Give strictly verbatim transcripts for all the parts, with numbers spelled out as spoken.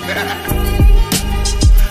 love.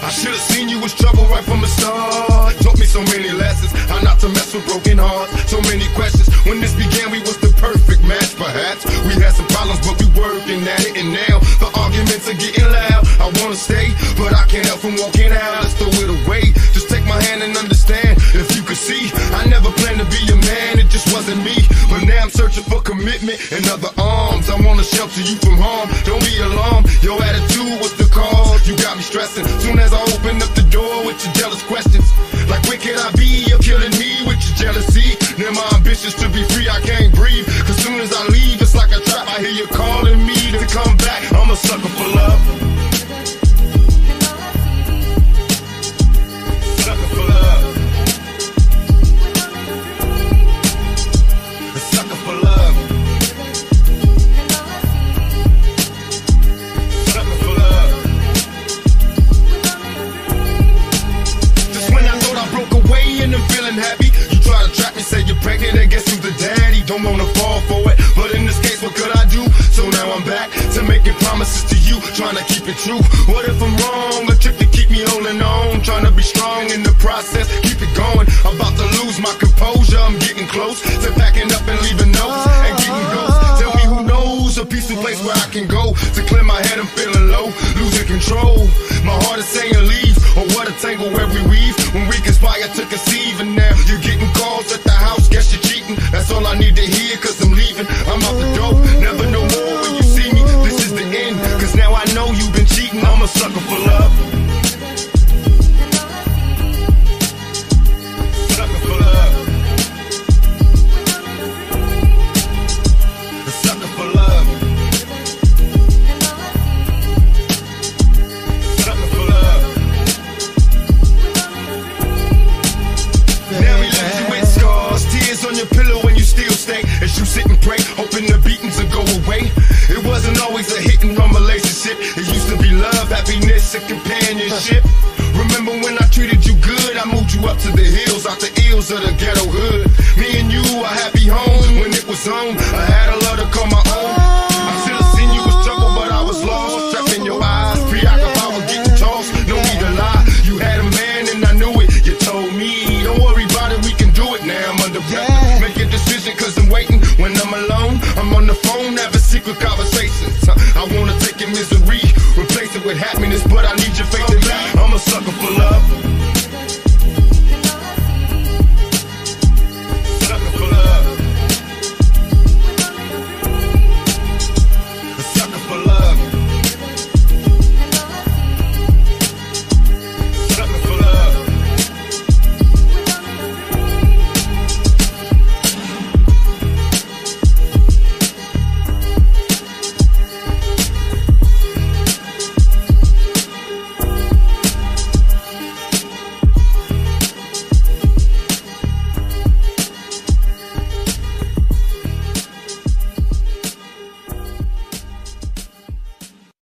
I should have seen you was trouble right from the start. Taught me so many lessons, how not to mess with broken hearts. So many questions. When this began, we was the perfect match, perhaps. We had some problems, but we working at it. And now the arguments are getting loud. I wanna stay, but I can't help from walking out. Let's throw it away. Just take my hand and understand. If you could see, I never planned to be a man. It just wasn't me. But now I'm searching for commitment and other arms. I wanna shelter you from harm. Don't be alarmed. Your attitude was the cause. You got me stressing. Soon as I open up the door with your jealous questions, like where could I be? You're killing me with your jealousy. Now my ambitions to be free, I can't breathe. Cause soon as I leave, it's like a trap. I hear you calling me to come back. I'm a sucker for love. Don't wanna fall for it, but in this case, what could I do? So now I'm back to making promises to you, trying to keep it true. What if I'm wrong? A trick to keep me holding on, trying to be strong in the process, keep it going. About to lose my composure, I'm getting close to packing up and leaving notes and getting ghosts. Tell me who knows a peaceful place where I can go to clear my head. I'm feeling low, losing control. My heart is saying leave, or what a tangle where we weave when we conspire to conceive. And now you're getting calls at the house, guess you're cheating. That's all I need to hear, cause I'm leaving. I'm out the door, never no more when you see me. This is the end, cause now I know you've been cheating. I'm a sucker for love. Companionship. Remember when I treated you good? I moved you up to the hills, out the ills of the ghetto hood. Me and you, a happy home when it was home.